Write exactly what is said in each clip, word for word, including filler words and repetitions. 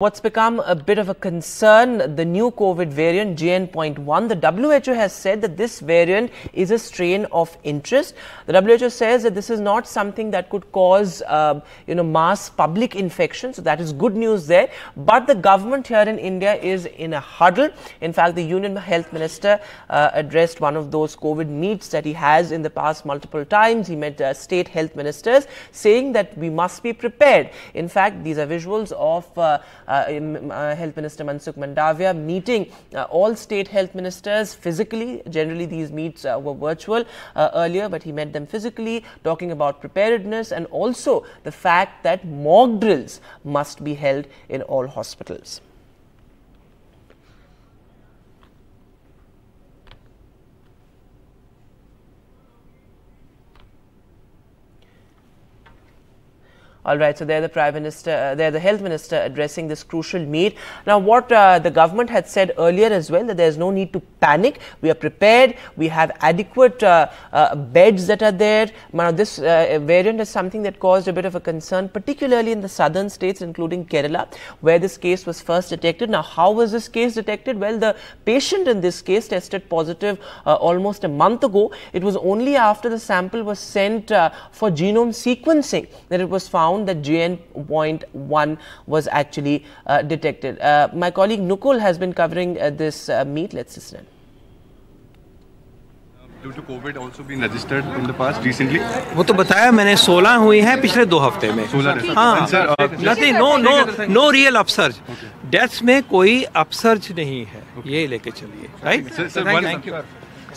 What's become a bit of a concern, the new COVID variant J N point one, the W H O has said that this variant is a strain of interest. The W H O says that this is not something that could cause, uh, you know, mass public infection. So that is good news there. But the government here in India is in a huddle. In fact, the Union Health Minister uh, addressed one of those COVID meets that he has in the past multiple times. He met uh, state health ministers saying that we must be prepared. In fact, these are visuals of uh, Uh, Health Minister Mansukh Mandaviya meeting uh, all state health ministers physically. Generally, these meets uh, were virtual uh, earlier, but he met them physically, talking about preparedness and also the fact that mock drills must be held in all hospitals. All right, so there the Prime Minister, uh, there the Health Minister addressing this crucial meet. Now, what uh, the government had said earlier as well, that there is no need to panic. We are prepared. We have adequate uh, uh, beds that are there. Now, this uh, variant is something that caused a bit of a concern, particularly in the southern states, including Kerala, where this case was first detected. Now, how was this case detected? Well, the patient in this case tested positive uh, almost a month ago. It was only after the sample was sent uh, for genome sequencing that it was found that J N point one was actually uh, detected. Uh, my colleague Nukul has been covering uh, this uh, meet. Let's listen in. Due to COVID also been registered in the past recently? वो तो बताया मैंने सोलह हुई हैं पिछले दो हफ्ते में. सोलह हाँ. Nothing. No. No. No real upsurge. Deaths में कोई upsurge नहीं है. ये लेके चलिए. Right? Thank you.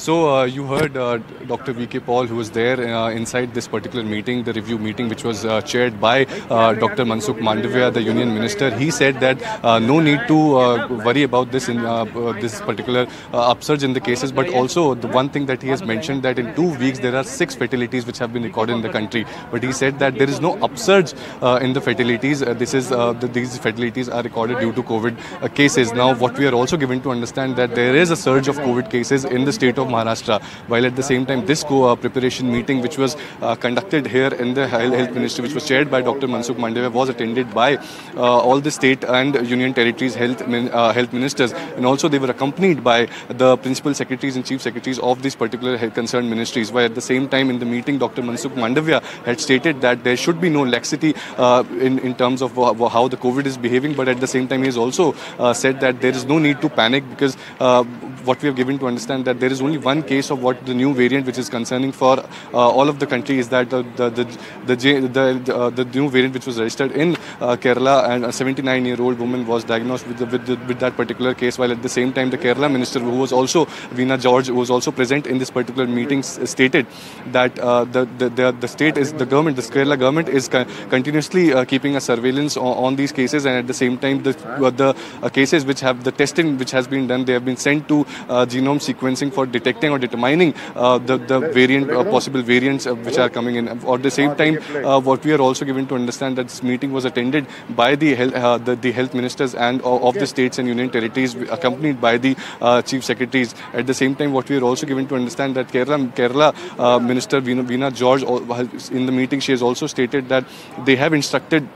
So uh, you heard uh, Doctor V K Paul, who was there uh, inside this particular meeting, the review meeting, which was uh, chaired by uh, Doctor Mansukh Mandaviya, the Union Minister. He said that uh, no need to uh, worry about this in uh, uh, this particular uh, upsurge in the cases. But also the one thing that he has mentioned, that in two weeks there are six fatalities which have been recorded in the country. But he said that there is no upsurge uh, in the fatalities. Uh, this is uh, the, these fatalities are recorded due to COVID uh, cases. Now, what we are also given to understand that there is a surge of COVID cases in the state of Maharashtra, while at the same time this uh, preparation meeting which was uh, conducted here in the Health Ministry, which was chaired by Doctor Mansukh Mandaviya, was attended by uh, all the state and union territories health min uh, health ministers, and also they were accompanied by the principal secretaries and chief secretaries of these particular health concerned ministries, while at the same time in the meeting Doctor Mansukh Mandaviya had stated that there should be no laxity uh, in, in terms of how the COVID is behaving, but at the same time he has also uh, said that there is no need to panic, because uh, what we have given to understand that there is only one case of what the new variant which is concerning for uh, all of the country is that the the the the, the, the, uh, the new variant which was registered in uh, Kerala, and a seventy-nine-year-old woman was diagnosed with the, with, the, with that particular case. While at the same time, the Kerala minister, who was also Veena George, who was also present in this particular meeting, stated that uh, the, the the the state is the government, the Kerala government is co continuously uh, keeping a surveillance on, on these cases, and at the same time the uh, the uh, cases which have the testing which has been done, they have been sent to uh, genome sequencing for detection. detecting or determining uh, the, the variant, uh, possible variants uh, which are coming in. At the same time, uh, what we are also given to understand that this meeting was attended by the health, uh, the, the health ministers and uh, of the states and union territories, accompanied by the uh, chief secretaries. At the same time, what we are also given to understand that Kerala, Kerala uh, Minister Veena, Veena George, in the meeting, she has also stated that they have instructed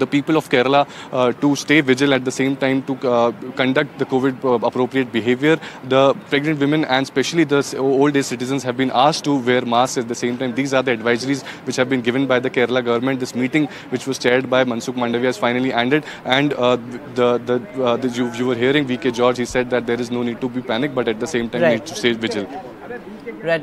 the people of Kerala uh, to stay vigilant, at the same time to uh, conduct the COVID uh, appropriate behavior. The pregnant women and especially the old age citizens have been asked to wear masks. At the same time, these are the advisories which have been given by the Kerala government. This meeting, which was chaired by Mansukh Mandaviya, has finally ended, and uh, the, the, uh, the you, you were hearing V K George, he said that there is no need to be panicked, but at the same time, right, need to stay vigilant. Right.